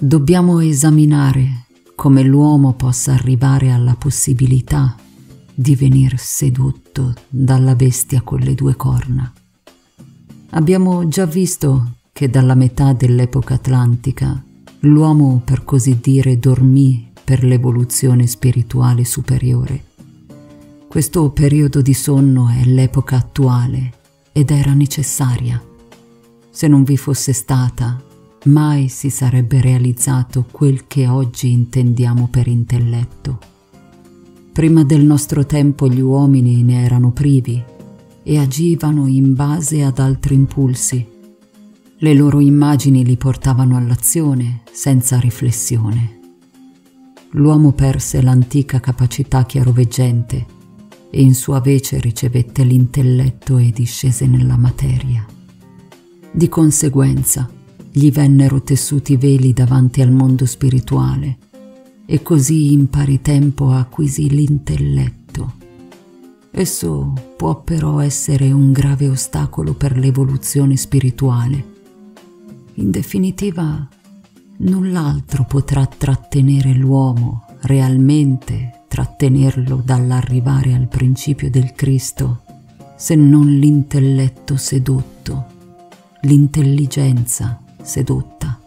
Dobbiamo esaminare come l'uomo possa arrivare alla possibilità di venir sedotto dalla bestia con le due corna. Abbiamo già visto che dalla metà dell'epoca atlantica l'uomo, per così dire, dormì per l'evoluzione spirituale superiore. Questo periodo di sonno è l'epoca attuale ed era necessaria. Se non vi fosse stata, mai si sarebbe realizzato quel che oggi intendiamo per intelletto. Prima del nostro tempo gli uomini ne erano privi e agivano in base ad altri impulsi. Le loro immagini li portavano all'azione senza riflessione. L'uomo perse l'antica capacità chiaroveggente e in sua vece ricevette l'intelletto e discese nella materia. Di conseguenza, gli vennero tessuti veli davanti al mondo spirituale e così in pari tempo acquisì l'intelletto. Esso può però essere un grave ostacolo per l'evoluzione spirituale. In definitiva, null'altro potrà trattenere l'uomo, realmente trattenerlo dall'arrivare al principio del Cristo, se non l'intelletto sedotto, l'intelligenza sedotta.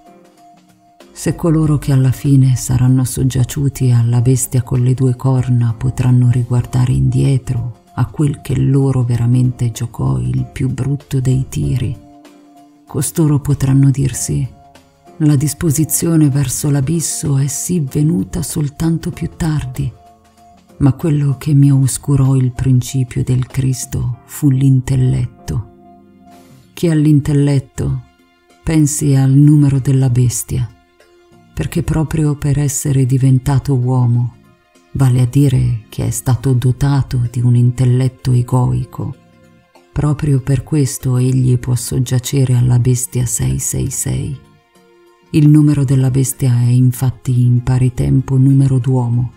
Se coloro che alla fine saranno soggiaciuti alla bestia con le due corna potranno riguardare indietro a quel che loro veramente giocò il più brutto dei tiri, costoro potranno dirsi: la disposizione verso l'abisso è sì venuta soltanto più tardi, ma quello che mi oscurò il principio del Cristo fu l'intelletto. Chi ha l'intelletto pensi al numero della bestia, perché proprio per essere diventato uomo, vale a dire che è stato dotato di un intelletto egoico, proprio per questo egli può soggiacere alla bestia 666. Il numero della bestia è infatti in pari tempo numero d'uomo,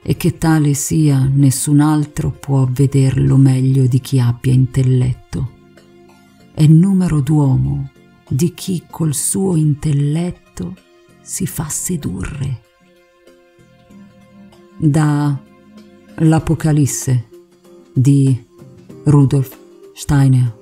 e che tale sia nessun altro può vederlo meglio di chi abbia intelletto. È numero d'uomo di chi col suo intelletto si fa sedurre. Da L'Apocalisse di Rudolf Steiner.